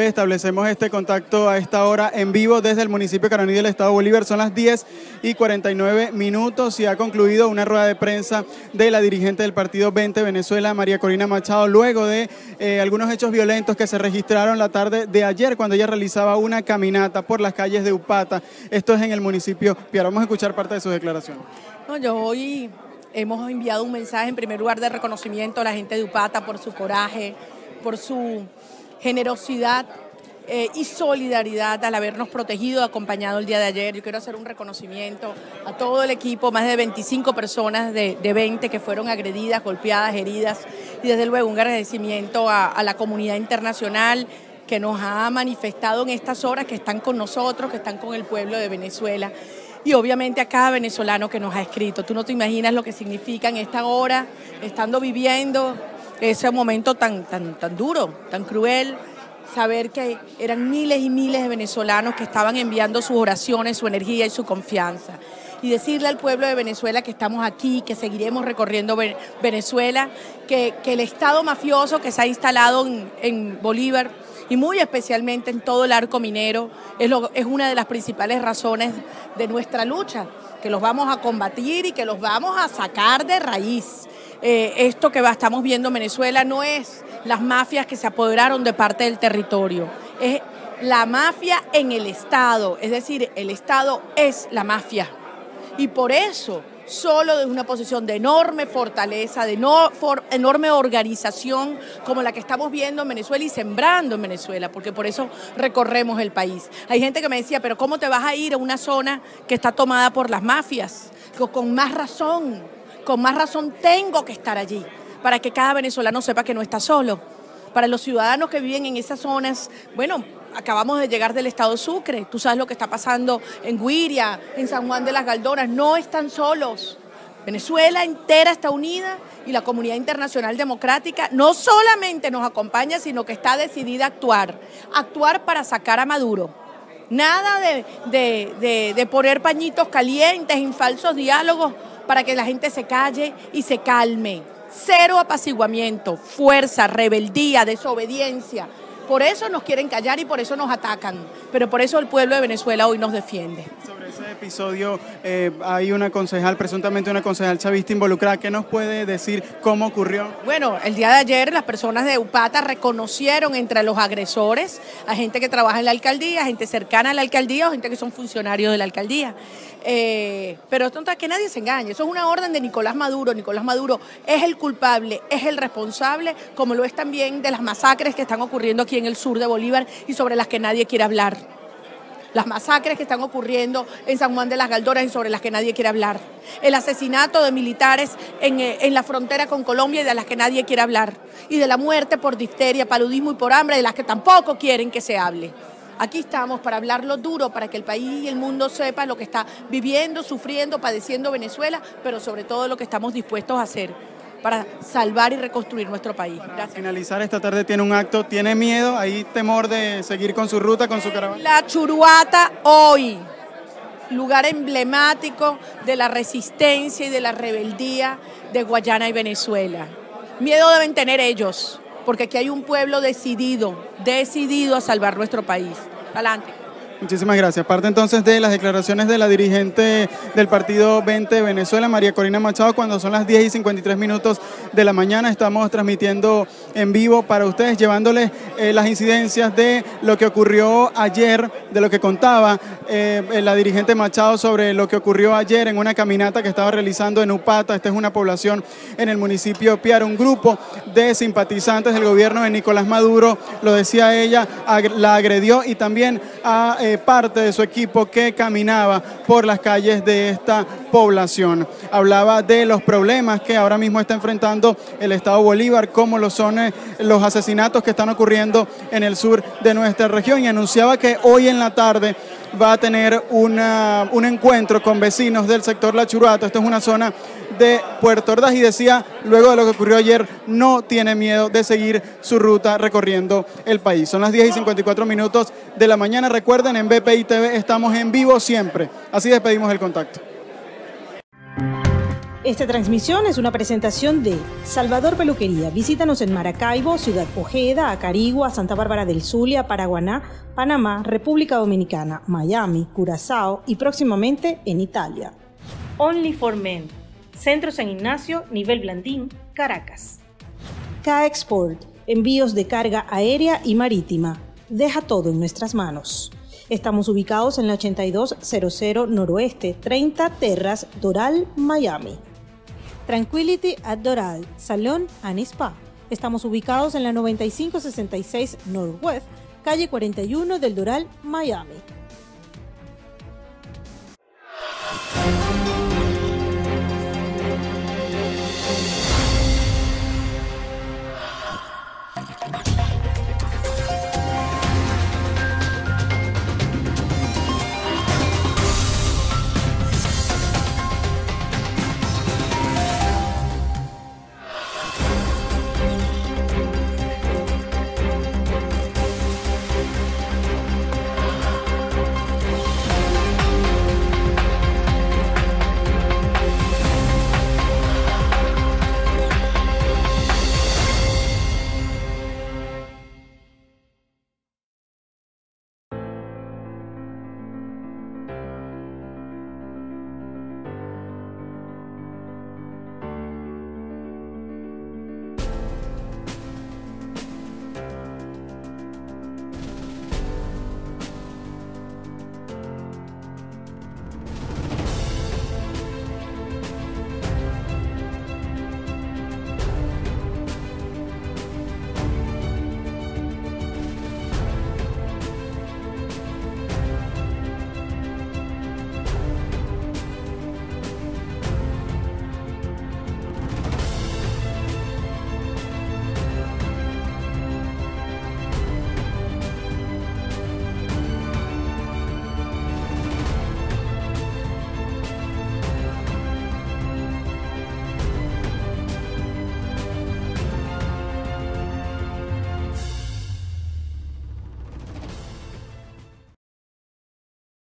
Establecemos este contacto a esta hora en vivo desde el municipio de Caroní del Estado Bolívar. Son las 10:49 y ha concluido una rueda de prensa de la dirigente del Partido Vente Venezuela, María Corina Machado, luego de algunos hechos violentos que se registraron la tarde de ayer cuando ella realizaba una caminata por las calles de Upata. Esto es en el municipio Piar. Vamos a escuchar parte de sus declaraciones. No, yo hoy hemos enviado un mensaje en primer lugar de reconocimiento a la gente de Upata por su coraje, por su generosidad y solidaridad al habernos protegido, acompañado el día de ayer. Yo quiero hacer un reconocimiento a todo el equipo, más de 25 personas de 20 que fueron agredidas, golpeadas, heridas, y desde luego un agradecimiento a la comunidad internacional que nos ha manifestado en estas horas, que están con nosotros, que están con el pueblo de Venezuela, y obviamente a cada venezolano que nos ha escrito. Tú no te imaginas lo que significa en esta hora, estando viviendo ese momento tan duro, tan cruel, saber que eran miles y miles de venezolanos que estaban enviando sus oraciones, su energía y su confianza. Y decirle al pueblo de Venezuela que estamos aquí, que seguiremos recorriendo Venezuela, que el Estado mafioso que se ha instalado en Bolívar y muy especialmente en todo el arco minero es una de las principales razones de nuestra lucha, que los vamos a combatir y que los vamos a sacar de raíz. Esto que estamos viendo en Venezuela no es las mafias que se apoderaron de parte del territorio, es la mafia en el Estado, es decir, el Estado es la mafia. Y por eso, solo desde una posición de enorme fortaleza, de enorme organización como la que estamos viendo en Venezuela y sembrando en Venezuela, porque por eso recorremos el país. Hay gente que me decía, pero ¿cómo te vas a ir a una zona que está tomada por las mafias? Con más razón. Con más razón tengo que estar allí, para que cada venezolano sepa que no está solo. Para los ciudadanos que viven en esas zonas, bueno, acabamos de llegar del estado Sucre, tú sabes lo que está pasando en Guiria, en San Juan de las Galdonas, no están solos. Venezuela entera está unida y la comunidad internacional democrática no solamente nos acompaña, sino que está decidida a actuar para sacar a Maduro. Nada de poner pañitos calientes en falsos diálogos, para que la gente se calle y se calme. Cero apaciguamiento, fuerza, rebeldía, desobediencia. Por eso nos quieren callar y por eso nos atacan, pero por eso el pueblo de Venezuela hoy nos defiende. Sobre ese episodio hay una concejal, presuntamente una concejal chavista involucrada. ¿Qué nos puede decir cómo ocurrió? Bueno, el día de ayer las personas de Upata reconocieron entre los agresores a gente que trabaja en la alcaldía, gente cercana a la alcaldía o gente que son funcionarios de la alcaldía. Pero esto no es que nadie se engañe, eso es una orden de Nicolás Maduro. Nicolás Maduro es el culpable, es el responsable, como lo es también de las masacres que están ocurriendo aquí en el sur de Bolívar y sobre las que nadie quiere hablar. Las masacres que están ocurriendo en San Juan de las Galdonas y sobre las que nadie quiere hablar. El asesinato de militares en la frontera con Colombia y de las que nadie quiere hablar. Y de la muerte por difteria, paludismo y por hambre, de las que tampoco quieren que se hable. Aquí estamos para hablarlo duro, para que el país y el mundo sepa lo que está viviendo, sufriendo, padeciendo Venezuela, pero sobre todo lo que estamos dispuestos a hacer para salvar y reconstruir nuestro país. Gracias. Para finalizar, esta tarde tiene un acto, ¿tiene miedo? ¿Hay temor de seguir con su ruta, con su caravana? La Churata hoy, lugar emblemático de la resistencia y de la rebeldía de Guayana y Venezuela. Miedo deben tener ellos, porque aquí hay un pueblo decidido a salvar nuestro país. Adelante. Muchísimas gracias. Parte entonces de las declaraciones de la dirigente del Partido Vente Venezuela, María Corina Machado, cuando son las 10:53 de la mañana. Estamos transmitiendo en vivo para ustedes, llevándoles las incidencias de lo que ocurrió ayer, de lo que contaba la dirigente Machado sobre lo que ocurrió ayer en una caminata que estaba realizando en Upata. Esta es una población en el municipio Piar. Un grupo de simpatizantes del gobierno de Nicolás Maduro, lo decía ella, la agredió y también a parte de su equipo que caminaba por las calles de esta población. Hablaba de los problemas que ahora mismo está enfrentando el Estado Bolívar, como lo son los asesinatos que están ocurriendo en el sur de nuestra región, y anunciaba que hoy en la tarde va a tener un encuentro con vecinos del sector La Churata. Esto es una zona de Puerto Ordaz y decía, luego de lo que ocurrió ayer, no tiene miedo de seguir su ruta recorriendo el país. Son las 10:54 de la mañana. Recuerden, en VPI TV estamos en vivo siempre. Así despedimos el contacto. Esta transmisión es una presentación de Salvador Peluquería. Visítanos en Maracaibo, Ciudad Ojeda, Acarigua, Santa Bárbara del Zulia, Paraguaná, Panamá, República Dominicana, Miami, Curazao y próximamente en Italia. Only for Men, Centro San Ignacio, Nivel Blandín, Caracas. K-Export, envíos de carga aérea y marítima. Deja todo en nuestras manos. Estamos ubicados en la 8200 Noroeste, 30 Terras, Doral, Miami. Tranquility at Doral, Salón and Spa. Estamos ubicados en la 9566 Northwest, calle 41 del Doral, Miami.